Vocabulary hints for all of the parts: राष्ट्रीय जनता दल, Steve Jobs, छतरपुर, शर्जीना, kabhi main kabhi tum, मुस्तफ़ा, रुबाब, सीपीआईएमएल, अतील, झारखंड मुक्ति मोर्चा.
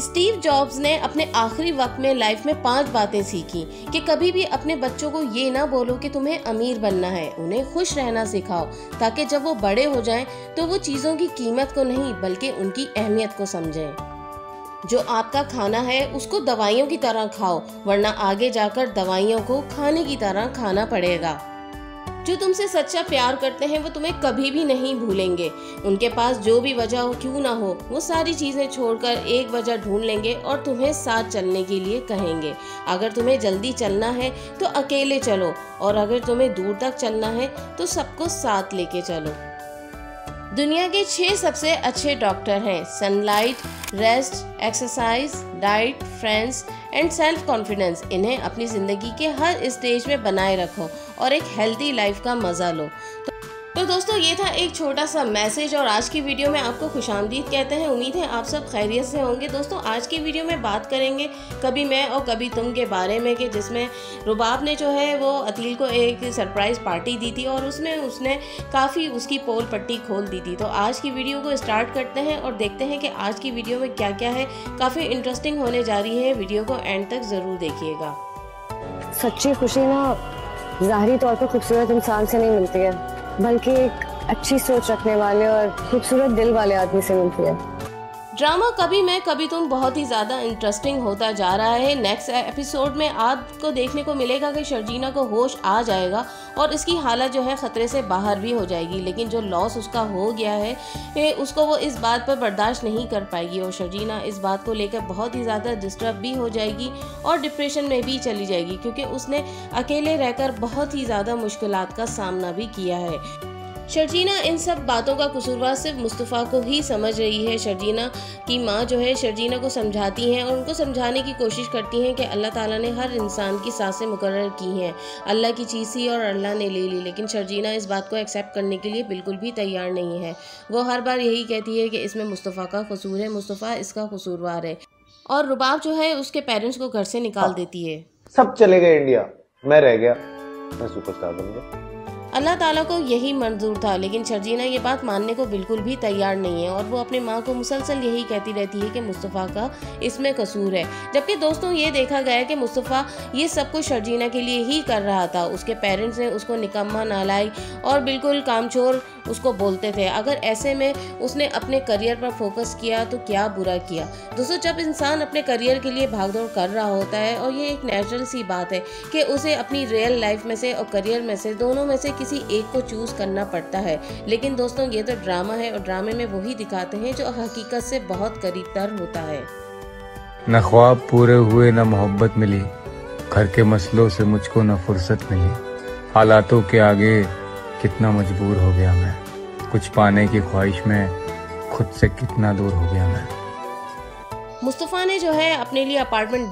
Steve jobs ने अपने आखिरी वक्त में लाइफ में 5 बातें सीखी कि कभी भी अपने बच्चों को ये ना बोलो कि तुम्हें अमीर बनना है, उन्हें खुश रहना सिखाओ ताकि जब वो बड़े हो जाएं तो वो चीज़ों की कीमत को नहीं बल्कि उनकी अहमियत को समझें। जो आपका खाना है उसको दवाइयों की तरह खाओ वरना आगे जाकर दवाइयों को खाने की तरह खाना पड़ेगा। जो तुमसे सच्चा प्यार करते हैं वो तुम्हें कभी भी नहीं भूलेंगे। उनके पास जो भी वजह क्यों ना हो वो सारी चीज़ें छोड़कर एक वजह ढूंढ लेंगे और तुम्हें साथ चलने के लिए कहेंगे। अगर तुम्हें जल्दी चलना है तो अकेले चलो और अगर तुम्हें दूर तक चलना है तो सबको साथ लेके चलो। दुनिया के 6 सबसे अच्छे डॉक्टर हैं sunlight, rest, exercise, diet, friends and self confidence. इन्हें अपनी ज़िंदगी के हर स्टेज में बनाए रखो और एक हेल्दी लाइफ का मज़ा लो। तो दोस्तों ये था एक छोटा सा मैसेज और आज की वीडियो में आपको खुशामदीद कहते हैं। उम्मीद है आप सब खैरियत से होंगे। दोस्तों आज की वीडियो में बात करेंगे कभी मैं और कभी तुम के बारे में कि जिसमें रुबाब ने जो है वो अतील को एक सरप्राइज़ पार्टी दी थी और उसमें उसने काफ़ी उसकी पोल पट्टी खोल दी थी। तो आज की वीडियो को स्टार्ट करते हैं और देखते हैं कि आज की वीडियो में क्या क्या है। काफ़ी इंटरेस्टिंग होने जा रही है, वीडियो को एंड तक ज़रूर देखिएगा। सच्ची खुशी ना ज़ाहरी तौर पर खूबसूरत इंसान से नहीं मिलती है बल्कि एक अच्छी सोच रखने वाले और खूबसूरत दिल वाले आदमी से मिलती है। ड्रामा कभी मैं कभी तुम बहुत ही ज़्यादा इंटरेस्टिंग होता जा रहा है। नेक्स्ट एपिसोड में आपको देखने को मिलेगा कि शर्जीना को होश आ जाएगा और इसकी हालत जो है ख़तरे से बाहर भी हो जाएगी, लेकिन जो लॉस उसका हो गया है उसको वो इस बात पर बर्दाश्त नहीं कर पाएगी और शर्जीना इस बात को लेकर बहुत ही ज़्यादा डिस्टर्ब भी हो जाएगी और डिप्रेशन में भी चली जाएगी क्योंकि उसने अकेले रहकर बहुत ही ज़्यादा मुश्किलात का सामना भी किया है। शर्जीना इन सब बातों का कसूरवार सिर्फ मुस्तफ़ा को ही समझ रही है। शर्जीना की माँ जो है शर्जीना को समझाती हैं और उनको समझाने की कोशिश करती हैं कि अल्लाह ताला ने हर इंसान की सांसें मुकर्रर की हैं, अल्लाह की चीज़ थी और अल्लाह ने ले ली, लेकिन शर्जीना इस बात को एक्सेप्ट करने के लिए बिल्कुल भी तैयार नहीं है। वो हर बार यही कहती है कि इसमें मुस्तफ़ा का कसूर है, मुस्तफ़ा इसका कसूरवार है और रुबाब जो है उसके पेरेंट्स को घर से निकाल देती है। सब चले गए इंडिया, मैं रह गया, मैं सुपरस्टार बन गया। अल्लाह ताला को यही मंजूर था लेकिन शर्जीना ये बात मानने को बिल्कुल भी तैयार नहीं है और वो अपनी माँ को मुसलसल यही कहती रहती है कि मुस्तफ़ा का इसमें कसूर है, जबकि दोस्तों ये देखा गया है कि मुस्तफ़ा ये सब कुछ शर्जीना के लिए ही कर रहा था। उसके पेरेंट्स ने उसको निकम्मा, नालायक और बिल्कुल कामचोर उसको बोलते थे। अगर ऐसे में उसने अपने करियर पर फोकस किया तो क्या बुरा किया। दोस्तों जब इंसान अपने करियर के लिए भागदौड़ कर रहा होता है और ये एक नेचुरल सी बात है कि उसे अपनी रियल लाइफ में से और करियर में से दोनों में से किसी एक को चूज़ करना पड़ता है, लेकिन दोस्तों ये तो ड्रामा है और ड्रामे में वही दिखाते हैं जो हकीकत से बहुत करीब तर होता है। न ख्वाब पूरे हुए, न मोहब्बत मिली, घर के मसलों से मुझको न फुर्सत मिली, हालातों के आगे कितना मजबूर हो गया मैं, कुछ पाने की ख्वाहिश में खुद से कितना दूर हो गया मैं। मुस्तफ़ा ने जो है अपने लिए अपार्टमेंट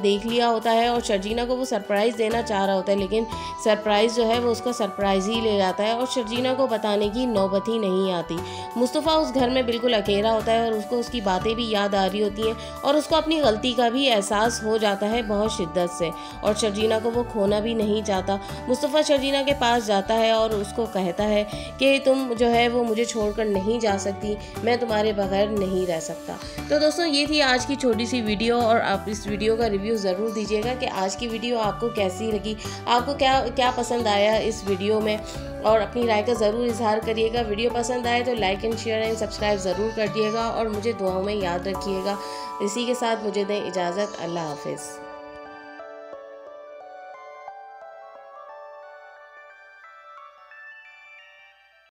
देख लिया होता है और शर्जीना को वो सरप्राइज़ देना चाह रहा होता है, लेकिन सरप्राइज़ जो है वो उसका सरप्राइज़ ही ले जाता है और शर्जीना को बताने की नौबत ही नहीं आती। मुस्तफ़ा उस घर में बिल्कुल अकेला होता है और उसको उसकी बातें भी याद आ रही होती हैं और उसको अपनी गलती का भी एहसास हो जाता है बहुत शिद्दत से और शर्जीना को वो खोना भी नहीं चाहता। मुस्तफ़ा शर्जीना के पास जाता है और उसको कहता है कि तुम जो है वो मुझे छोड़ कर नहीं जा सकती, मैं तुम्हारे बगैर नहीं रह सकता। तो दोस्तों ये थी आज की छोटी सी वीडियो और आप इस वीडियो का रिव्यू ज़रूर दीजिएगा कि आज की वीडियो आपको कैसी लगी, आपको क्या पसंद आया इस वीडियो में और अपनी राय का ज़रूर इजहार करिएगा। वीडियो पसंद आए तो like and share and subscribe ज़रूर कर दिएगा और मुझे दुआओं में याद रखिएगा। इसी के साथ मुझे दें इजाज़त, अल्लाह हाफिज़।